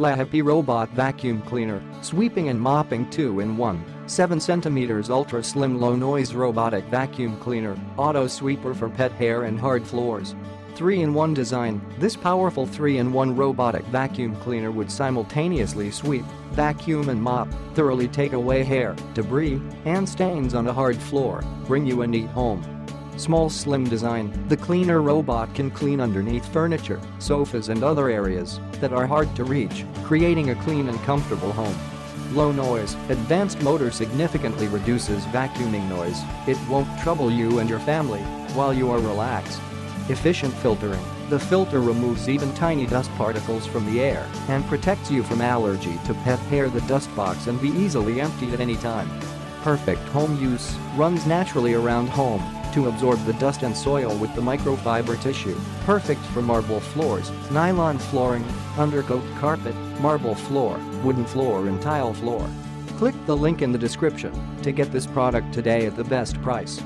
LAHappy Robot Vacuum Cleaner, Sweeping and Mopping 2-in-1, 7 cm Ultra Slim Low Noise Robotic Vacuum Cleaner, Auto Sweeper for Pet Hair and Hard Floors. 3-in-1 design. This powerful 3-in-1 robotic vacuum cleaner would simultaneously sweep, vacuum and mop, thoroughly take away hair, debris, and stains on a hard floor, bring you a neat home. Small slim design. The cleaner robot can clean underneath furniture, sofas and other areas that are hard to reach, creating a clean and comfortable home. Low noise. Advanced motor significantly reduces vacuuming noise. It won't trouble you and your family while you are relaxed. Efficient filtering. The filter removes even tiny dust particles from the air and protects you from allergy to pet hair. The dust box can be easily emptied at any time. Perfect home use. Runs naturally around home to absorb the dust and soil with the microfiber tissue, perfect for marble floors, nylon flooring, undercoat carpet, marble floor, wooden floor and tile floor. Click the link in the description to get this product today at the best price.